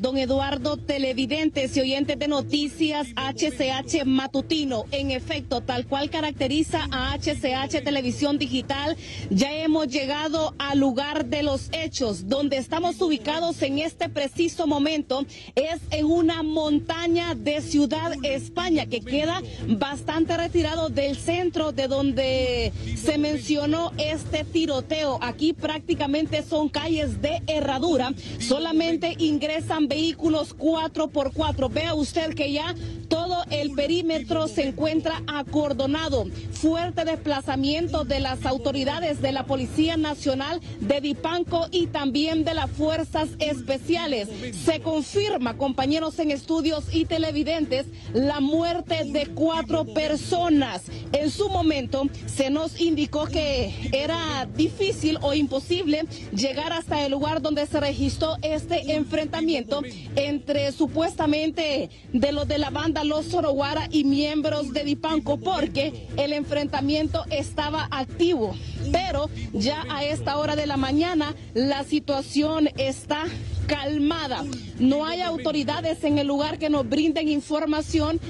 Don Eduardo, televidentes y oyentes de Noticias HCH Matutino. En efecto, tal cual caracteriza a HCH Televisión Digital, ya hemos llegado al lugar de los hechos. Donde estamos ubicados en este preciso momento es en una montaña de Ciudad España, que queda bastante retirado del centro de donde se mencionó este tiroteo. Aquí prácticamente son calles de herradura, solamente ingresan vehículos 4x4. Vea usted que ya todo el perímetro se encuentra acordonado. Fuerte desplazamiento de las autoridades de la Policía Nacional, de Dipamco y también de las Fuerzas Especiales. Se confirma, compañeros en estudios y televidentes, la muerte de 4 personas. En su momento se nos indicó que era difícil o imposible llegar hasta el lugar donde se registró este enfrentamiento entre supuestamente de los de la banda Los Soroguara y miembros de Dipamco, porque el enfrentamiento estaba activo. Pero ya a esta hora de la mañana la situación está calmada. No hay autoridades en el lugar que nos brinden información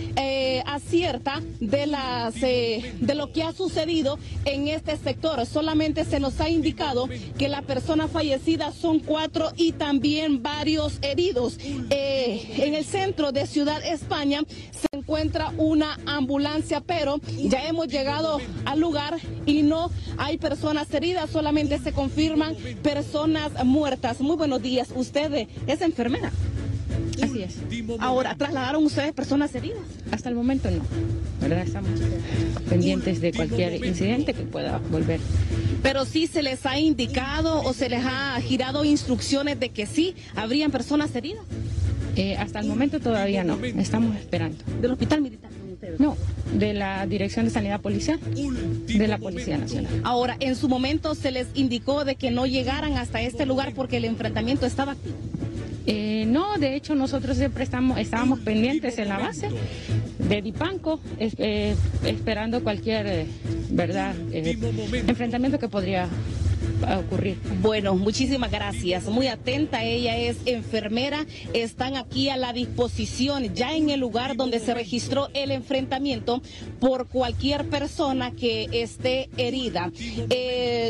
acierta de lo que ha sucedido en este sector. Solamente se nos ha indicado que las personas fallecidas son 4 y también varios heridos. En el centro de Ciudad España se encuentra una ambulancia, pero ya hemos llegado al lugar y no hay personas heridas, solamente se confirman personas muertas. Muy buenos días, usted es enfermera. Así es. Ahora, ¿trasladaron ustedes personas heridas? Hasta el momento no, ¿verdad? Estamos pendientes de cualquier incidente que pueda volver. Pero sí se les ha indicado o se les ha girado instrucciones de que sí habrían personas heridas. Hasta el momento todavía no, estamos esperando. ¿Del hospital militar? No, de la Dirección de Sanidad Policial, de la Policía Nacional. Ahora, en su momento se les indicó de que no llegaran hasta este lugar porque el enfrentamiento estaba activo. No, de hecho nosotros siempre estábamos pendientes en la base de Dipamco, esperando cualquier enfrentamiento que podría ocurrir. Bueno, muchísimas gracias, muy atenta, ella es enfermera. Están aquí a la disposición, ya en el lugar donde se registró el enfrentamiento, por cualquier persona que esté herida.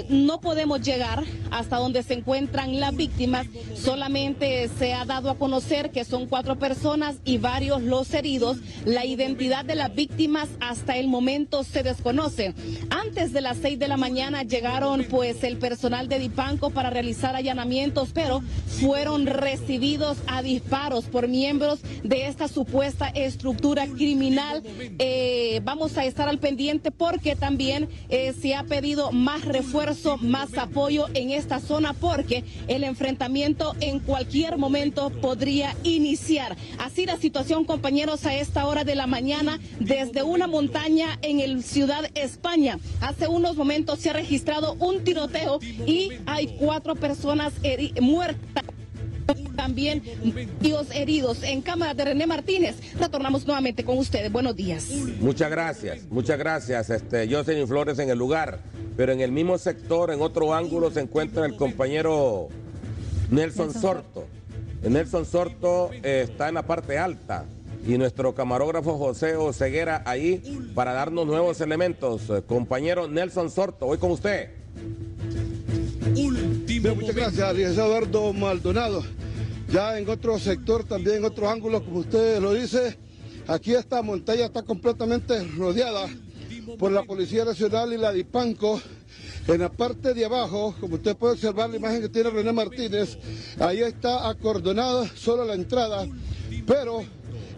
No podemos llegar hasta donde se encuentran las víctimas, solamente se ha dado a conocer que son 4 personas y varios los heridos. La identidad de las víctimas hasta el momento se desconoce. Antes de las 6 de la mañana llegaron pues el personal de Dipamco para realizar allanamientos, pero fueron recibidos a disparos por miembros de esta supuesta estructura criminal. Vamos a estar al pendiente porque también se ha pedido más refuerzo, más apoyo en esta zona, porque el enfrentamiento en cualquier momento podría iniciar. Así la situación, compañeros, a esta hora de la mañana desde una montaña en el Ciudad España. Hace unos momentos se ha registrado un tiroteo y hay 4 personas muertas, también varios heridos. En cámara de René Martínez, retornamos nuevamente con ustedes. Buenos días. Muchas gracias, Jocelyn Flores en el lugar, pero en el mismo sector, en otro ángulo, se encuentra el compañero Nelson Sorto. Nelson Sorto está en la parte alta y nuestro camarógrafo José Oseguera ahí para darnos nuevos elementos. Compañero Nelson Sorto, voy con usted. Muchas gracias, licenciado Eduardo Maldonado. Ya en otro sector, también en otro ángulo, como usted lo dice, aquí esta montaña está completamente rodeada por la Policía Nacional y la Dipamco. En la parte de abajo, como usted puede observar la imagen que tiene René Martínez, ahí está acordonada solo la entrada, pero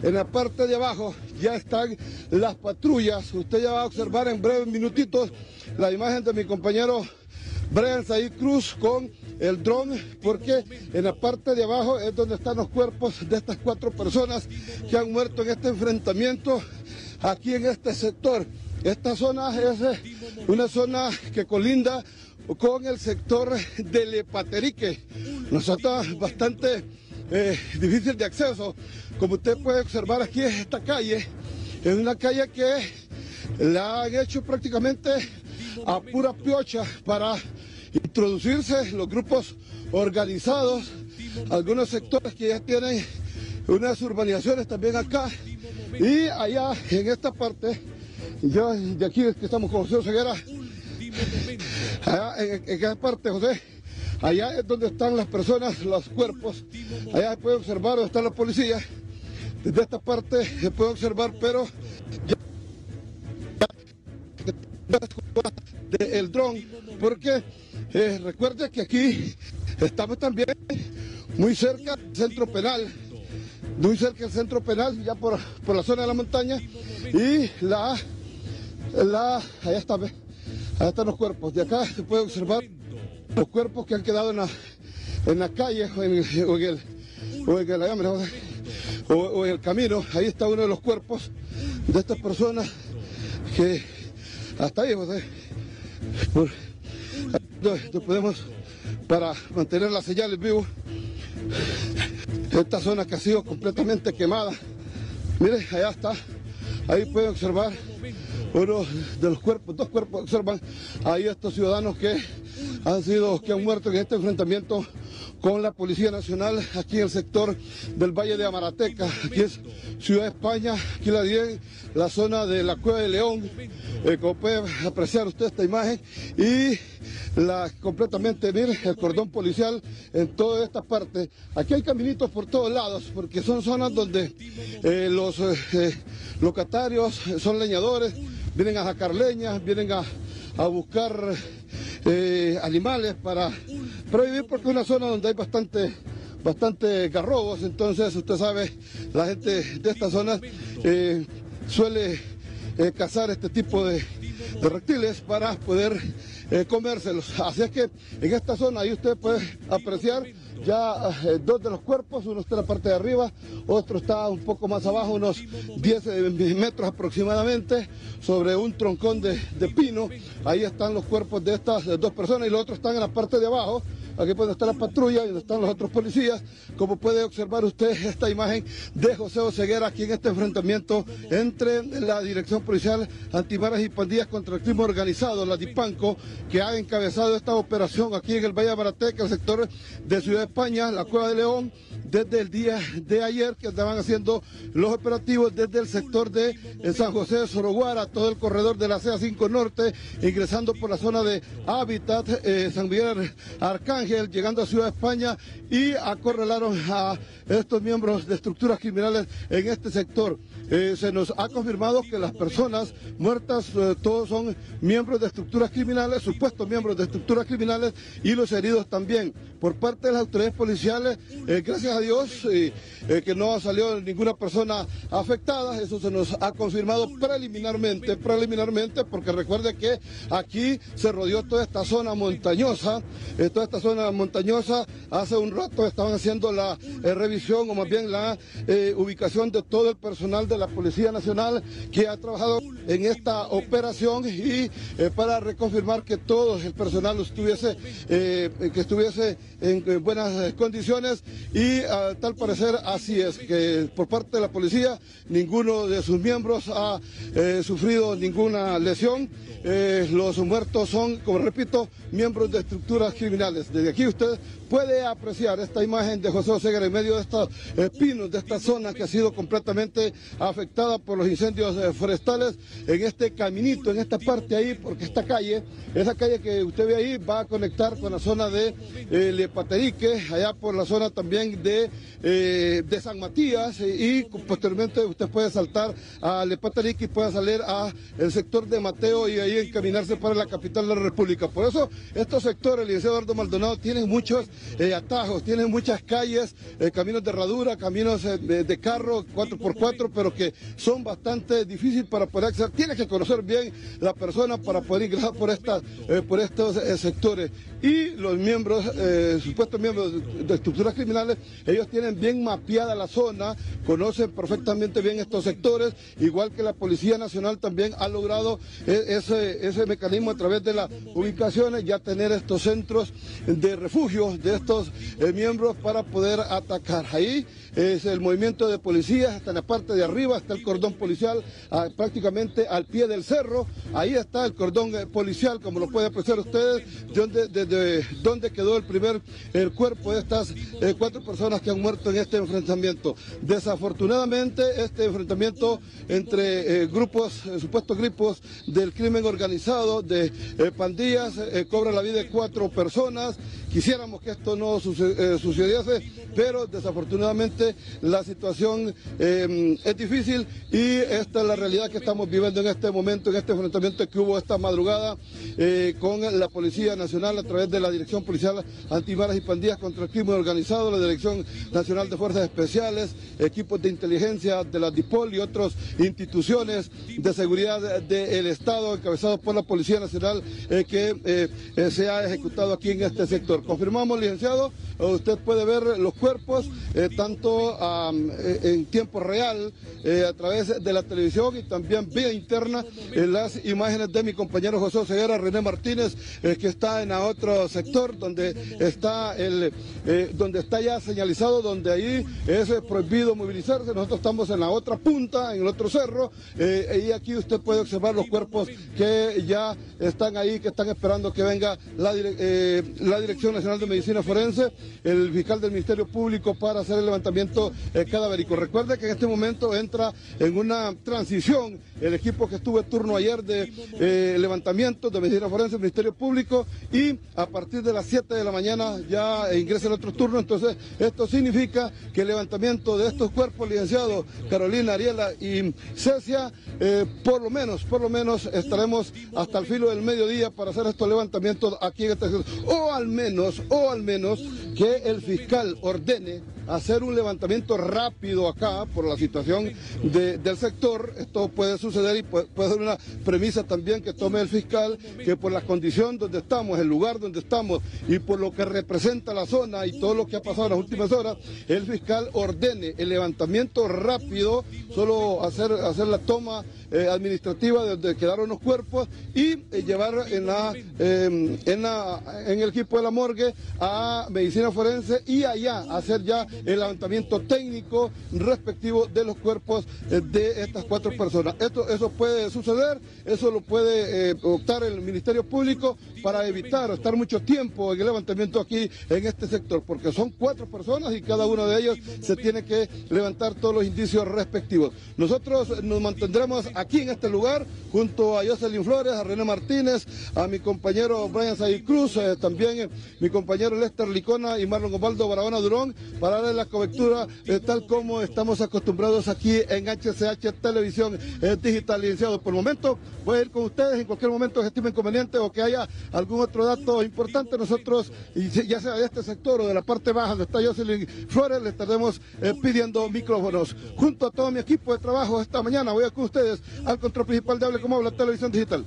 en la parte de abajo ya están las patrullas. Usted ya va a observar en breves minutitos la imagen de mi compañero Brian Saiz Cruz con el dron, porque en la parte de abajo es donde están los cuerpos de estas 4 personas que han muerto en este enfrentamiento aquí en este sector. Esta zona es una zona que colinda con el sector de Lepaterique. Nos está bastante difícil de acceso. Como usted puede observar aquí, esta calle es una calle que la han hecho prácticamente a pura piocha para introducirse los grupos organizados algunos sectores que ya tienen unas urbanizaciones también acá y allá en esta parte. Yo de aquí es que estamos con José Oseguera, allá en esa parte, José, allá es donde están las personas, los cuerpos, allá se puede observar donde están los policías, desde esta parte se puede observar, pero ya del dron, porque recuerde que aquí estamos también muy cerca del centro penal, muy cerca del centro penal, ya por la zona de la montaña, y allá está, allá están los cuerpos. De acá se puede observar los cuerpos que han quedado en la calle o en el camino. Ahí está uno de los cuerpos de estas personas que hasta ahí, José, podemos, para mantener las señales vivas, esta zona que ha sido completamente quemada. Miren, allá está. Ahí pueden observar uno de los cuerpos, dos cuerpos observan ahí estos ciudadanos que han muerto en este enfrentamiento con la Policía Nacional aquí en el sector del Valle de Amarateca. Aquí es Ciudad España, aquí la zona de la Cueva de León, como puede apreciar usted esta imagen, y completamente, miren, el cordón policial en toda esta parte. Aquí hay caminitos por todos lados, porque son zonas donde los locatarios son leñadores, vienen a sacar leñas, vienen a buscar animales para vivir, porque es una zona donde hay bastante garrobos. Entonces usted sabe, la gente de estas zonas suele cazar este tipo de reptiles para poder comérselos. Así es que en esta zona ahí usted puede apreciar ya dos de los cuerpos, uno está en la parte de arriba, otro está un poco más abajo, unos 10 metros aproximadamente, sobre un troncón de pino. Ahí están los cuerpos de estas dos personas y los otros están en la parte de abajo. Aquí puede estar la patrulla y donde están los otros policías, como puede observar usted esta imagen de José Oseguera aquí en este enfrentamiento entre la Dirección Policial Antimaras y Pandillas contra el Crimen Organizado, la Dipamco, que ha encabezado esta operación aquí en el Valle de Amarateca, el sector de Ciudad España, la Cueva de León, desde el día de ayer que estaban haciendo los operativos desde el sector de San José de Soroguara, todo el corredor de la CA5 Norte, ingresando por la zona de Hábitat, San Miguel Arcángel, llegando a Ciudad España, y acorralaron a estos miembros de estructuras criminales en este sector. Se nos ha confirmado que las personas muertas, todos son miembros de estructuras criminales, supuestos miembros de estructuras criminales, y los heridos también. Por parte de las autoridades policiales, gracias a Dios, que no salió ninguna persona afectada. Eso se nos ha confirmado preliminarmente, porque recuerde que aquí se rodeó toda esta zona montañosa, toda esta zona montañosa. Hace un rato estaban haciendo la revisión, o más bien la ubicación de todo el personal de la Policía Nacional que ha trabajado en esta operación, y para reconfirmar que todo el personal estuviese en buenas condiciones, y a tal parecer así es, que por parte de la policía ninguno de sus miembros ha sufrido ninguna lesión. Los muertos son, como repito, miembros de estructuras criminales. Desde aquí usted puede apreciar esta imagen de José Oseguera en medio de estos pinos, de esta zona que ha sido completamente afectada por los incendios forestales, en este caminito, en esta parte ahí, porque esta calle, esa calle que usted ve ahí, va a conectar con la zona de Lepaterique, allá por la zona también de San Matías, y posteriormente usted puede saltar a Lepaterique y puede salir al sector de Mateo y ahí encaminarse para la capital de la República. Por eso estos sectores, el licenciado Eduardo Maldonado, tienen muchos atajos, tienen muchas calles, caminos de herradura, caminos de carro 4x4, pero que son bastante difíciles para poder acceder. Tiene que conocer bien la persona para poder ingresar por estos sectores. Y los miembros, supuestos miembros de estructuras criminales, ellos tienen bien mapeada la zona, conocen perfectamente bien estos sectores, igual que la Policía Nacional también ha logrado ese mecanismo a través de las ubicaciones, ya tener estos centros de refugio de estos miembros para poder atacar. Ahí es el movimiento de policías, hasta en la parte de arriba, hasta el cordón policial, prácticamente exactamente al pie del cerro. Ahí está el cordón policial, como lo pueden apreciar ustedes, desde donde quedó el cuerpo de estas cuatro personas que han muerto en este enfrentamiento. Desafortunadamente, este enfrentamiento entre supuestos grupos del crimen organizado, de pandillas, cobra la vida de cuatro personas. Quisiéramos que esto no sucediese, pero desafortunadamente la situación es difícil y esta es la realidad que estamos viviendo en este momento, en este enfrentamiento que hubo esta madrugada con la Policía Nacional a través de la Dirección Policial Antimaras y Pandillas contra el Crimen Organizado, la Dirección Nacional de Fuerzas Especiales, equipos de inteligencia de la DIPOL y otras instituciones de seguridad del Estado, encabezados por la Policía Nacional, que se ha ejecutado aquí en este sector. Confirmamos, licenciado, usted puede ver los cuerpos tanto en tiempo real a través de la televisión y también vía interna las imágenes de mi compañero José Oseguera, René Martínez, que está en otro sector donde está donde está ya señalizado, donde ahí es prohibido movilizarse. Nosotros estamos en la otra punta, en el otro cerro, y aquí usted puede observar los cuerpos que ya están ahí, que están esperando que venga la Dirección Nacional de Medicina Forense, el fiscal del Ministerio Público, para hacer el levantamiento cadavérico. Recuerde que en este momento entra en una transición el equipo que estuvo en turno ayer de levantamiento de Medicina Forense, el Ministerio Público, y a partir de las 7 de la mañana ya ingresa el otro turno. Entonces esto significa que el levantamiento de estos cuerpos, licenciados Carolina, Ariela y Cecia, por lo menos estaremos hasta el filo del mediodía para hacer estos levantamientos aquí en esta ciudad. O al menos que el fiscal ordene hacer un levantamiento rápido acá por la situación del sector. Esto puede suceder y puede ser una premisa también que tome el fiscal, que por la condición donde estamos, el lugar donde estamos y por lo que representa la zona y todo lo que ha pasado en las últimas horas, el fiscal ordene el levantamiento rápido, solo hacer la toma administrativa donde quedaron los cuerpos y llevar en el equipo de la morgue a Medicina Forense y allá hacer ya el levantamiento técnico respectivo de los cuerpos de estas cuatro personas. Eso puede suceder, eso lo puede optar el Ministerio Público para evitar estar mucho tiempo en el levantamiento aquí en este sector, porque son cuatro personas y cada uno de ellos se tiene que levantar todos los indicios respectivos. Nosotros nos mantendremos aquí en este lugar junto a Jocelyn Flores, a René Martínez, a mi compañero Brian Saiz Cruz, también mi compañero Lester Licona y Marlon Gombaldo Barabona Durón, para darle la cobertura tal como estamos acostumbrados aquí en HCH Televisión Digital. Licenciado, por el momento voy a ir con ustedes. En cualquier momento que estime inconveniente o que haya algún otro dato importante, nosotros, ya sea de este sector o de la parte baja donde está Jocelyn Flores, le estaremos pidiendo micrófonos. Junto a todo mi equipo de trabajo esta mañana voy a con ustedes al control principal de Hable Como Habla Televisión Digital.